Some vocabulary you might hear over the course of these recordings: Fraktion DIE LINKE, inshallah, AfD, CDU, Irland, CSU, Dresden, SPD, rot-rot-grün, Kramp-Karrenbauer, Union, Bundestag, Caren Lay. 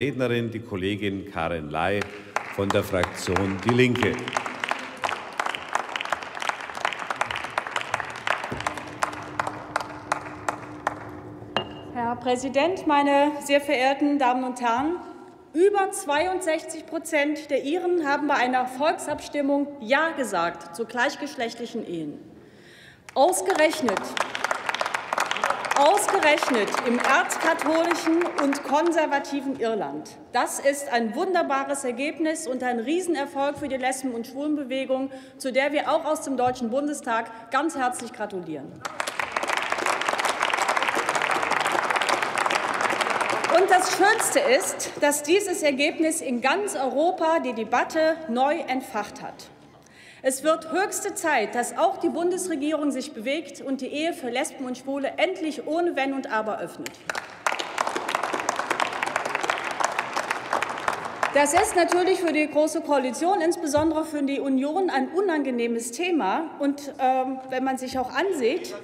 Rednerin, die Kollegin Caren Lay von der Fraktion DIE LINKE. Herr Präsident, meine sehr verehrten Damen und Herren! Über 62% der Iren haben bei einer Volksabstimmung Ja gesagt zu gleichgeschlechtlichen Ehen. Ausgerechnet im erzkatholischen und konservativen Irland. Das ist ein wunderbares Ergebnis und ein Riesenerfolg für die Lesben- und Schwulenbewegung, zu der wir auch aus dem Deutschen Bundestag ganz herzlich gratulieren. Und das Schönste ist, dass dieses Ergebnis in ganz Europa die Debatte neu entfacht hat. Es wird höchste Zeit, dass auch die Bundesregierung sich bewegt und die Ehe für Lesben und Schwule endlich ohne Wenn und Aber öffnet. Das ist natürlich für die Große Koalition, insbesondere für die Union, ein unangenehmes Thema. Und wenn man sich ansieht,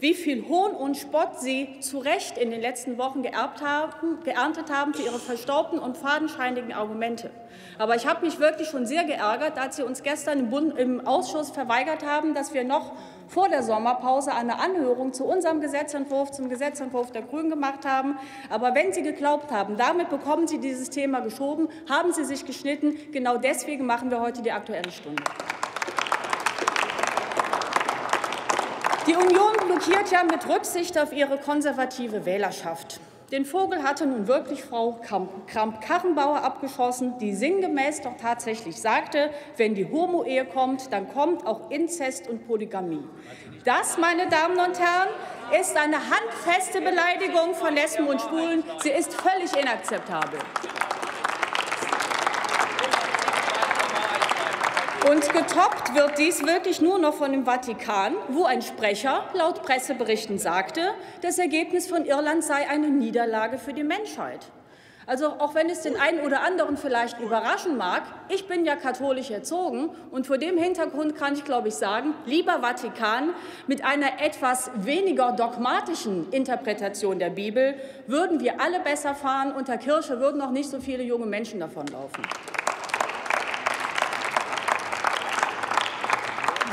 wie viel Hohn und Spott Sie zu Recht in den letzten Wochen geerntet haben für Ihre verstaubten und fadenscheinigen Argumente. Aber ich habe mich wirklich schon sehr geärgert, als Sie uns gestern im Ausschuss verweigert haben, dass wir noch vor der Sommerpause eine Anhörung zu unserem Gesetzentwurf, zum Gesetzentwurf der Grünen gemacht haben. Aber wenn Sie geglaubt haben, damit bekommen Sie dieses Thema geschoben, haben Sie sich geschnitten. Genau deswegen machen wir heute die Aktuelle Stunde. Die Union blockiert ja mit Rücksicht auf ihre konservative Wählerschaft. Den Vogel hatte nun wirklich Frau Kramp-Karrenbauer abgeschossen, die sinngemäß doch tatsächlich sagte, wenn die Homo-Ehe kommt, dann kommt auch Inzest und Polygamie. Das, meine Damen und Herren, ist eine handfeste Beleidigung von Lesben und Schwulen. Sie ist völlig inakzeptabel. Und getoppt wird dies wirklich nur noch von dem Vatikan, wo ein Sprecher laut Presseberichten sagte, das Ergebnis von Irland sei eine Niederlage für die Menschheit. Also auch wenn es den einen oder anderen vielleicht überraschen mag, ich bin ja katholisch erzogen und vor dem Hintergrund kann ich, glaube ich, sagen, lieber Vatikan, mit einer etwas weniger dogmatischen Interpretation der Bibel würden wir alle besser fahren, unter Kirche würden noch nicht so viele junge Menschen davonlaufen.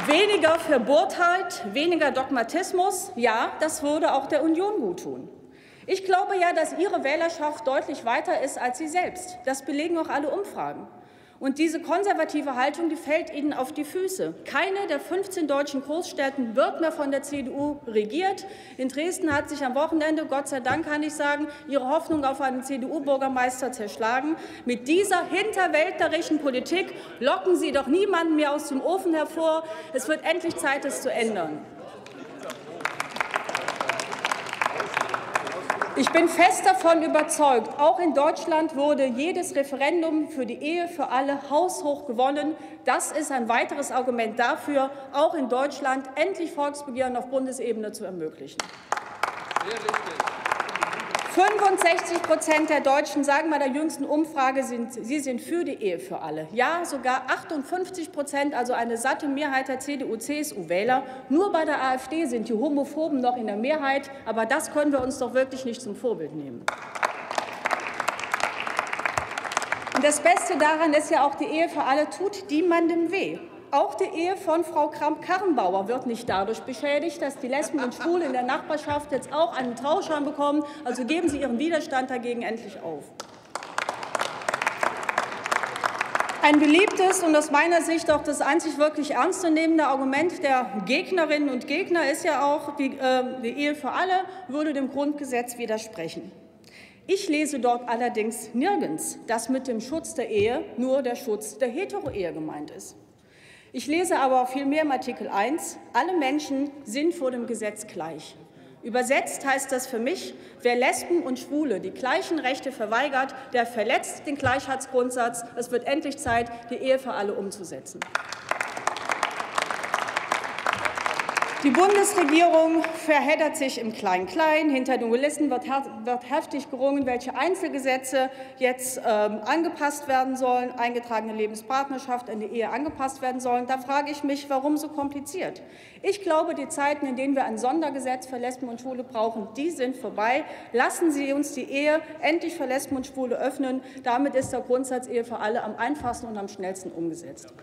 Weniger Verbohrtheit, weniger Dogmatismus, ja, das würde auch der Union guttun. Ich glaube ja, dass Ihre Wählerschaft deutlich weiter ist als Sie selbst. Das belegen auch alle Umfragen. Und diese konservative Haltung, die fällt Ihnen auf die Füße. Keine der 15 deutschen Großstädten wird mehr von der CDU regiert. In Dresden hat sich am Wochenende, Gott sei Dank kann ich sagen, Ihre Hoffnung auf einen CDU-Bürgermeister zerschlagen. Mit dieser hinterwäldlerischen Politik locken Sie doch niemanden mehr aus dem Ofen hervor. Es wird endlich Zeit, es zu ändern. Ich bin fest davon überzeugt, auch in Deutschland wurde jedes Referendum für die Ehe für alle haushoch gewonnen. Das ist ein weiteres Argument dafür, auch in Deutschland endlich Volksbegehren auf Bundesebene zu ermöglichen. 65% der Deutschen sagen bei der jüngsten Umfrage, sie sind für die Ehe für alle. Ja, sogar 58%, also eine satte Mehrheit der CDU-CSU-Wähler. Nur bei der AfD sind die Homophoben noch in der Mehrheit. Aber das können wir uns doch wirklich nicht zum Vorbild nehmen. Und das Beste daran ist ja auch, die Ehe für alle tut niemandem weh. Auch die Ehe von Frau Kramp-Karrenbauer wird nicht dadurch beschädigt, dass die Lesben und Schwule in der Nachbarschaft jetzt auch einen Trauschein bekommen. Also geben Sie Ihren Widerstand dagegen endlich auf. Ein beliebtes und aus meiner Sicht auch das einzig wirklich ernstzunehmende Argument der Gegnerinnen und Gegner ist ja auch, die Ehe für alle würde dem Grundgesetz widersprechen. Ich lese dort allerdings nirgends, dass mit dem Schutz der Ehe nur der Schutz der Hetero-Ehe gemeint ist. Ich lese aber vielmehr im Artikel 1, alle Menschen sind vor dem Gesetz gleich. Übersetzt heißt das für mich, wer Lesben und Schwule die gleichen Rechte verweigert, der verletzt den Gleichheitsgrundsatz. Es wird endlich Zeit, die Ehe für alle umzusetzen. Die Bundesregierung verheddert sich im Klein-Klein. Hinter den Kulissen wird heftig gerungen, welche Einzelgesetze jetzt angepasst werden sollen, eingetragene Lebenspartnerschaft in die Ehe angepasst werden sollen. Da frage ich mich, warum so kompliziert? Ich glaube, die Zeiten, in denen wir ein Sondergesetz für Lesben und Schwule brauchen, die sind vorbei. Lassen Sie uns die Ehe endlich für Lesben und Schwule öffnen. Damit ist der Grundsatz Ehe für alle am einfachsten und am schnellsten umgesetzt.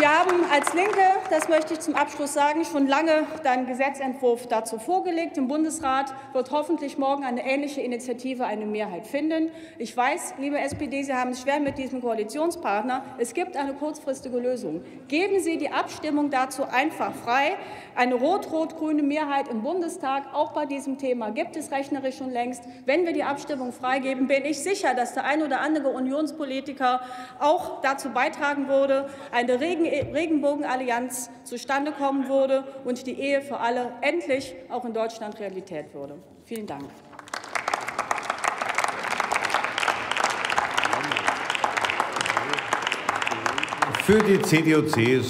Wir haben als Linke, das möchte ich zum Abschluss sagen, schon lange einen Gesetzentwurf dazu vorgelegt. Im Bundesrat wird hoffentlich morgen eine ähnliche Initiative eine Mehrheit finden. Ich weiß, liebe SPD, Sie haben es schwer mit diesem Koalitionspartner. Es gibt eine kurzfristige Lösung. Geben Sie die Abstimmung dazu einfach frei. Eine rot-rot-grüne Mehrheit im Bundestag, auch bei diesem Thema, gibt es rechnerisch schon längst. Wenn wir die Abstimmung freigeben, bin ich sicher, dass der ein oder andere Unionspolitiker auch dazu beitragen würde, eine Regenbogenallianz zustande kommen würde und die Ehe für alle endlich auch in Deutschland Realität würde. Vielen Dank. Für die CDU-CSU